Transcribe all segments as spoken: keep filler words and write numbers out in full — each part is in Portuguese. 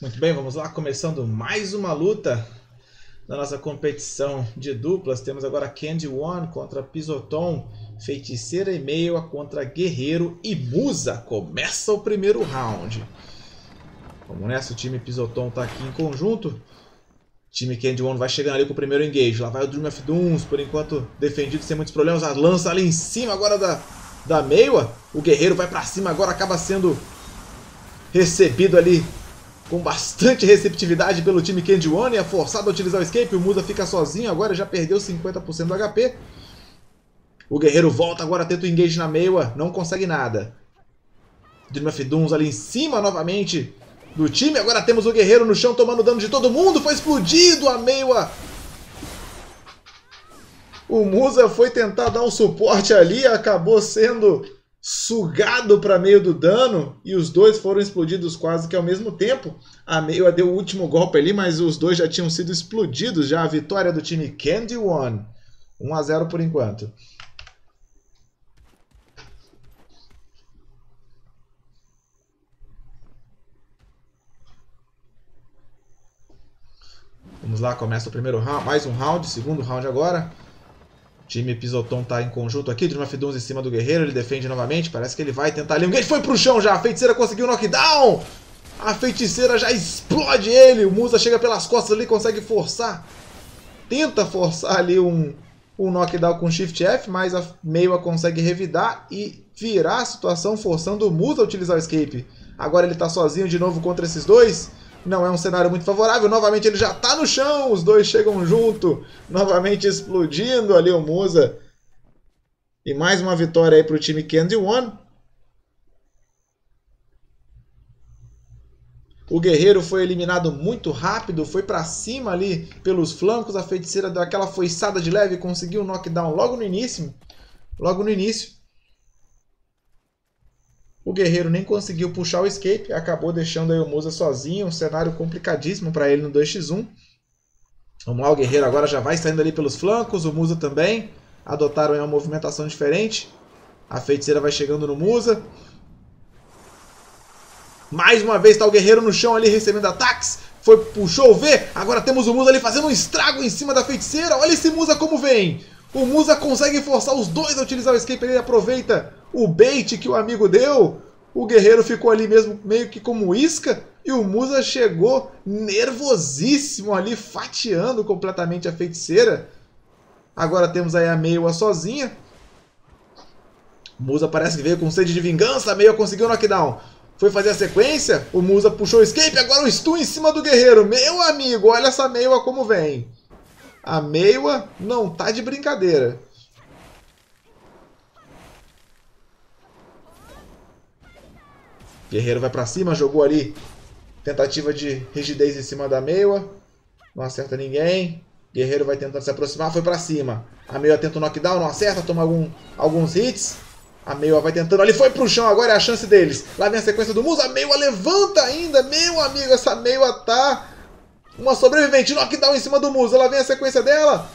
Muito bem, vamos lá, começando mais uma luta da nossa competição de duplas. Temos agora Kandione contra Pisoton, Feiticeira e Meiwa contra Guerreiro e Musa. Começa o primeiro round. Vamos nessa, o time Pisoton está aqui em conjunto. O time Kandione vai chegando ali com o primeiro engage. Lá vai o Dream of Dooms, por enquanto defendido sem muitos problemas. A lança ali em cima agora da, da Meiwa. O Guerreiro vai para cima agora, acaba sendo recebido ali com bastante receptividade pelo time Kandione. É forçado a utilizar o escape. O Musa fica sozinho agora, já perdeu cinquenta por cento do H P. O Guerreiro volta agora, tenta o engage na Meiwa, não consegue nada. Dream of Dooms ali em cima novamente do time. Agora temos o Guerreiro no chão tomando dano de todo mundo. Foi explodido a Meiwa. O Musa foi tentar dar um suporte ali, acabou sendo sugado para meio do dano e os dois foram explodidos quase que ao mesmo tempo. A Meiwa deu o último golpe ali, mas os dois já tinham sido explodidos. Já a vitória do time Kandione, um a zero por enquanto. Vamos lá, começa o primeiro round, mais um round, segundo round agora. O time Pisoton tá em conjunto aqui, Dream of Dooms em cima do Guerreiro, ele defende novamente, parece que ele vai tentar ali. Ele foi pro chão já, a Feiticeira conseguiu o knockdown! A Feiticeira já explode ele, o Musa chega pelas costas ali, consegue forçar. Tenta forçar ali um, um knockdown com Shift F, mas a Meiwa consegue revidar e virar a situação, forçando o Musa a utilizar o escape. Agora ele tá sozinho de novo contra esses dois. Não é um cenário muito favorável, novamente ele já tá no chão, os dois chegam junto, novamente explodindo ali o Musa. E mais uma vitória aí pro time Kandione. O Guerreiro foi eliminado muito rápido, foi pra cima ali pelos flancos, a Feiticeira deu aquela foiçada de leve e conseguiu o knockdown logo no início, logo no início. O Guerreiro nem conseguiu puxar o escape, acabou deixando aí o Musa sozinho, um cenário complicadíssimo para ele no dois contra um. Vamos lá, o Guerreiro agora já vai saindo ali pelos flancos, o Musa também. Adotaram aí uma movimentação diferente. A Feiticeira vai chegando no Musa. Mais uma vez está o Guerreiro no chão ali recebendo ataques. Foi, puxou o V, agora temos o Musa ali fazendo um estrago em cima da Feiticeira. Olha esse Musa como vem! O Musa consegue forçar os dois a utilizar o escape, ele aproveita o bait que o amigo deu. O Guerreiro ficou ali mesmo meio que como isca e o Musa chegou nervosíssimo ali, fatiando completamente a Feiticeira. Agora temos aí a Meiwa sozinha. O Musa parece que veio com sede de vingança, a Meiwa conseguiu o knockdown. Foi fazer a sequência, o Musa puxou o escape, agora o stun em cima do Guerreiro. Meu amigo, olha essa Meiwa como vem. A Meiwa não tá de brincadeira. Guerreiro vai pra cima, jogou ali. Tentativa de rigidez em cima da Meiwa. Não acerta ninguém. Guerreiro vai tentando se aproximar, foi pra cima. A Meiwa tenta o knockdown, não acerta, toma algum, alguns hits. A Meiwa vai tentando ali, foi pro chão, agora é a chance deles. Lá vem a sequência do Musa, a Meiwa levanta ainda. Meu amigo, essa Meiwa tá... uma sobrevivente, knockdown em cima do Musa. Lá vem a sequência dela.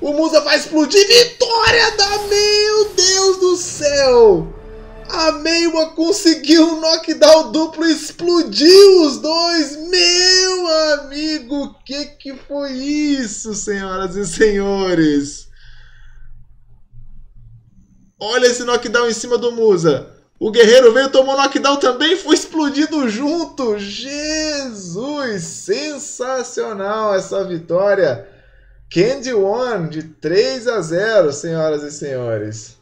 O Musa vai explodir. Vitória da... Meu Deus do céu! A Meiwa conseguiu um knockdown duplo e explodiu os dois. Meu amigo, o que que foi isso, senhoras e senhores? Olha esse knockdown em cima do Musa. O Guerreiro veio, tomou knockdown também, foi explodido junto. Jesus, sensacional essa vitória. Kandione de três a zero, senhoras e senhores.